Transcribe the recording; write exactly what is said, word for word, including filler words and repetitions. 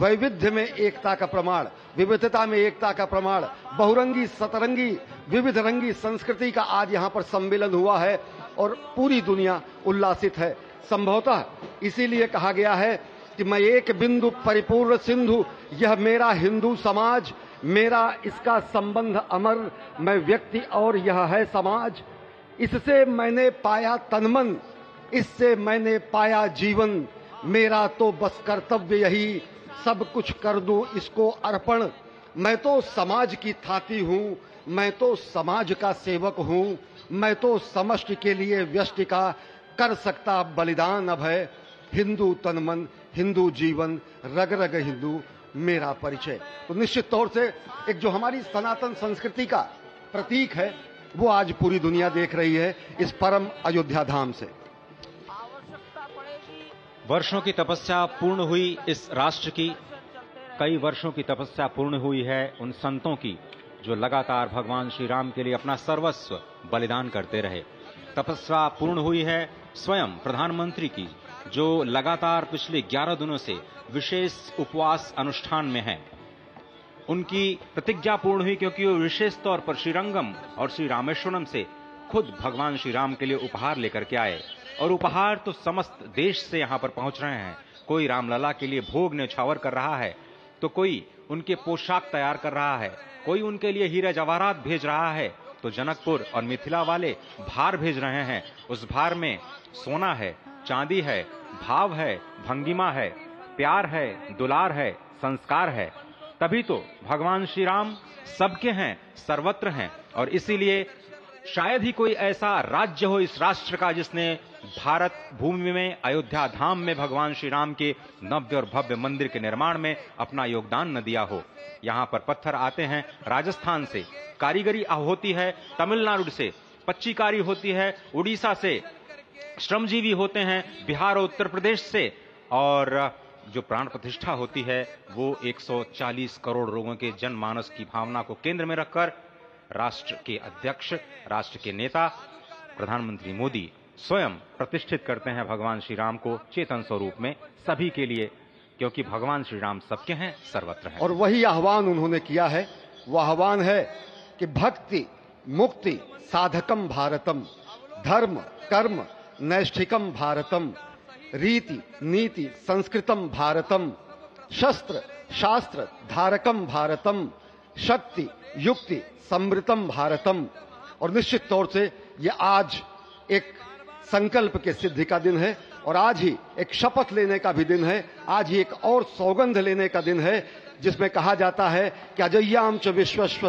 वैविध्य में एकता का प्रमाण, विविधता में एकता का प्रमाण, बहुरंगी सतरंगी विविध रंगी संस्कृति का आज यहाँ पर सम्मेलन हुआ है और पूरी दुनिया उल्लासित है। संभवतः इसीलिए कहा गया है कि मैं एक बिंदु परिपूर्ण सिंधु, यह मेरा हिंदू समाज, मेरा इसका संबंध अमर, मैं व्यक्ति और यह है समाज। इससे मैंने पाया तनमन, इससे मैंने पाया जीवन, मेरा तो बस कर्तव्य यही सब कुछ कर दूं इसको अर्पण। मैं तो समाज की थाती हूँ, मैं तो समाज का सेवक हूँ, मैं तो समष्टि के लिए व्यष्टि का कर सकता बलिदान अब है। हिंदू तनमन, हिंदू जीवन, रग रग हिंदू मेरा परिचय। तो निश्चित तौर से एक जो हमारी सनातन संस्कृति का प्रतीक है वो आज पूरी दुनिया देख रही है इस परम अयोध्या धाम से। वर्षों की तपस्या पूर्ण हुई इस राष्ट्र की, कई वर्षों की तपस्या पूर्ण हुई है उन संतों की जो लगातार भगवान श्री राम के लिए अपना सर्वस्व बलिदान करते रहे। तपस्या पूर्ण हुई है स्वयं प्रधानमंत्री की, जो लगातार पिछले ग्यारह दिनों से विशेष उपवास अनुष्ठान में हैं। उनकी प्रतिज्ञा पूर्ण हुई क्योंकि वो विशेष तौर पर श्रीरंगम और श्री रामेश्वरम से खुद भगवान श्री राम के लिए उपहार लेकर के आए, और उपहार तो समस्त देश से यहाँ पर पहुँच रहे हैं। कोई रामलला के लिए भोग न्यौछावर कर रहा है, तो कोई उनके पोशाक तैयार कर रहा है, कोई उनके लिए हीरा जवाहरात भेज रहा है, तो जनकपुर और मिथिला वाले भार भेज रहे हैं। उस भार में सोना है, चांदी है, भाव है, भंगिमा है, प्यार है, दुलार है, संस्कार है। तभी तो भगवान श्री राम सबके हैं, सर्वत्र हैं, और इसीलिए शायद ही कोई ऐसा राज्य हो इस राष्ट्र का जिसने भारत भूमि में अयोध्या धाम में भगवान श्री राम के नव्य और भव्य मंदिर के निर्माण में अपना योगदान न दिया हो। यहाँ पर पत्थर आते हैं राजस्थान से, कारीगरी होती है तमिलनाडु से, पच्चीकारी होती है उड़ीसा से, श्रमजीवी होते हैं बिहार और उत्तर प्रदेश से, और जो प्राण प्रतिष्ठा होती है वो एक सौ चालीस करोड़ लोगों के जनमानस की भावना को केंद्र में रखकर राष्ट्र के अध्यक्ष, राष्ट्र के नेता प्रधानमंत्री मोदी स्वयं प्रतिष्ठित करते हैं भगवान श्री राम को चेतन स्वरूप में सभी के लिए, क्योंकि भगवान श्री राम सबके हैं, सर्वत्र हैं। और वही आह्वान उन्होंने किया है, वह आह्वान है कि भक्ति मुक्ति साधकम भारतम, धर्म कर्म नैष्ठिकम भारतम, रीति नीति संस्कृतम भारतम, शस्त्र शास्त्र धारकम भारतम, शक्ति युक्ति समृतम भारतम। और निश्चित तौर से ये आज एक संकल्प के सिद्धि का दिन है, और आज ही एक शपथ लेने का भी दिन है, आज ही एक और सौगंध लेने का दिन है, जिसमें कहा जाता है कि अजय्याम च विश्वस्व